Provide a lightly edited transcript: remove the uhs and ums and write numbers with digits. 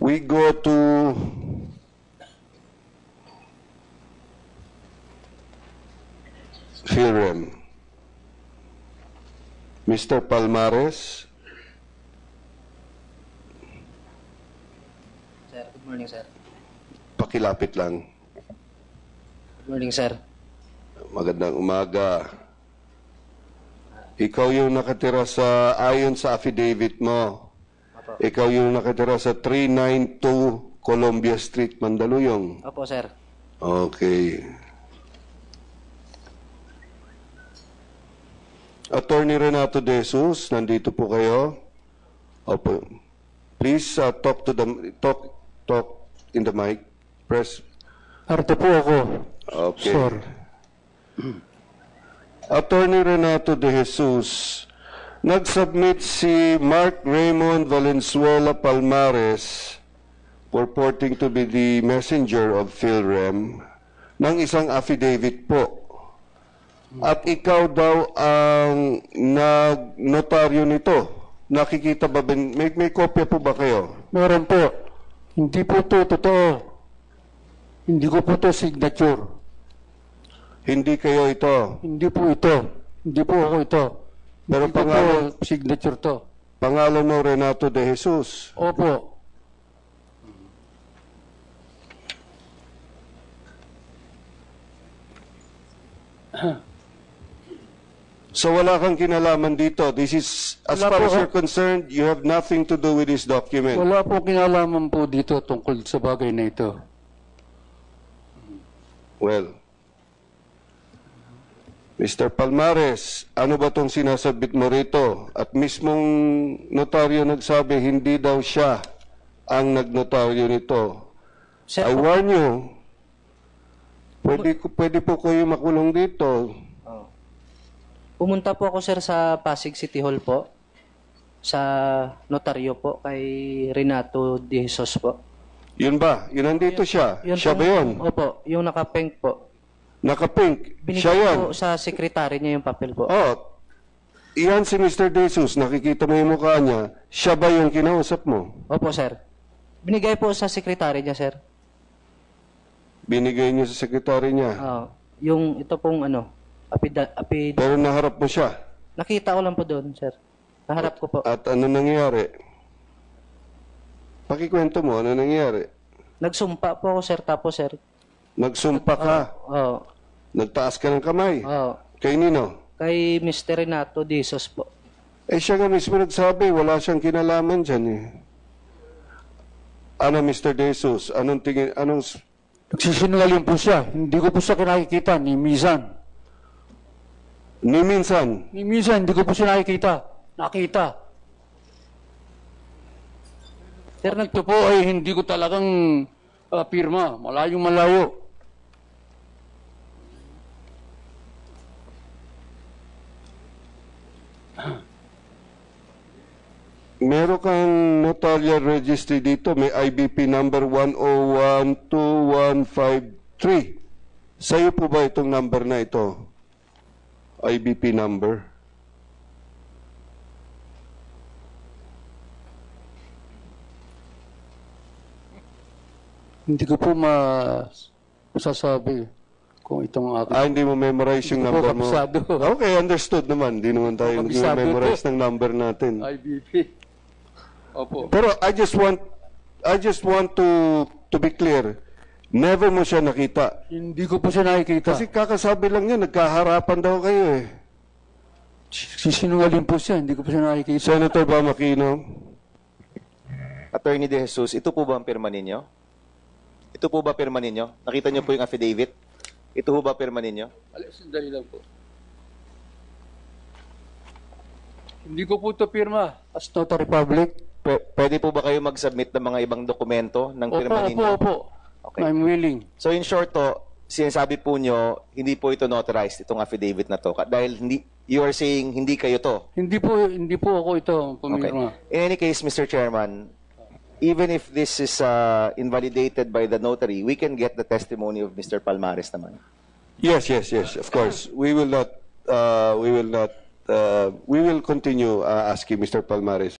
We go to Philrem. Mr. Palmares. Sir, good morning, sir. Pakilapit lang. Good morning, sir. Magandang umaga. Ikaw yung nakatira sa, ayon sa affidavit mo, opo, ikaw yung nakatira sa 392 Columbia Street, Mandaluyong. Opo, sir. Okay. Attorney Renato De Jesus, nandito po kayo. Opo. Please talk to the talk in the mic. Press. Arto po ako. Okay. Sir. Attorney Renato De Jesus, nag-submit si Mark Raymond Valenzuela Palmares, purporting to be the messenger of Philrem, ng isang affidavit po. At ikaw daw ang nag-notaryo nito. Nakikita ba? May kopya po ba kayo? Meron po. Hindi po ito totoo. Hindi ko po ito signature. Hindi kayo ito? Hindi po ito. Hindi po ako ito. Pero hindi pangalan, po signature to. Pangalan mo Renato De Jesus? Opo. So wala kang kinalaman dito. This is, as far as you're concerned, you have nothing to do with this document. Wala po kinalaman po dito tungkol sa bagay na ito. Well, Mr. Palmares, ano ba itong sinasabit mo rito? At mismong notaryo nagsabi, hindi daw siya ang nagnotaryo nito. I warn you, pwede po kayo makulong dito. Pumunta po ako, sir, sa Pasig City Hall po. Sa notaryo po, kay Renato De Jesus po. Yun ba? Yun, nandito siya? Yun, siya ba yun? Opo, yung naka-pink po. Naka-pink? Siya yun? Po sa sekretary niya yung papel po. Oh, iyan si Mr. De Jesus. Nakikita mo yung mukha niya. Siya ba yung kinausap mo? Opo, sir. Binigay po sa sekretary niya, sir. Binigay niyo sa sekretary niya? Oo. Yung ito pong ano... Apid. Pero naharap mo siya? Nakita ko lang po doon, sir. Naharap ko po. At ano nangyari? Pakikwento mo, ano nangyari? Nagsumpa po ako, sir, tapos, sir. Nagsumpa ka? Oo. Nagtaas ka ng kamay? Oo. Kay nino? Kay Mr. Renato De Jesus po. Eh, siya nga mismo nagsabi, wala siyang kinalaman dyan eh. Ano, Mr. De Jesus? Anong tingin, anong... Nagsisinungaling po siya. Hindi ko po siya kinakikita ni Mizan. Ni minsan? Ni minsan, hindi ko po siya nakikita. Nakita. Sir, ito po ay hindi ko talagang pirma. Malayong malayo. Meron kang notarial registry dito. May IBP number 1012153. Sa'yo po ba itong number na ito? IBP number. Hindi ko po masasabi kung itong akin. Ah, hindi mo memorize yung number mo? Okay, understood naman. Hindi naman tayo nag-memorize ng number natin. IBP. Opo. Pero I just want to be clear. Never mo siya nakita. Hindi ko po siya nakikita. Kasi kakasabi lang niya, nagkaharapan daw kayo eh. Sisinungaling po siya, hindi ko po siya nakikita. Senator Bam Aquino. Attorney De Jesus, ito po ba ang pirma ninyo? Ito po ba pirma ninyo? Nakita niyo po yung affidavit? Ito po ba pirma ninyo? Sandali lang po. Hindi ko po ito pirma. As notary public. Pwede po ba kayo mag-submit ng mga ibang dokumento ng pirma ninyo? Opo, opo, opo. Okay. I'm willing. So in short to, sinasabi po nyo, hindi po ito notarized, itong affidavit na to. Dahil hindi, you are saying hindi kayo to. Hindi po ako ito. Okay. In any case, Mr. Chairman, even if this is invalidated by the notary, we can get the testimony of Mr. Palmares naman. Yes, of course. We will continue asking Mr. Palmares.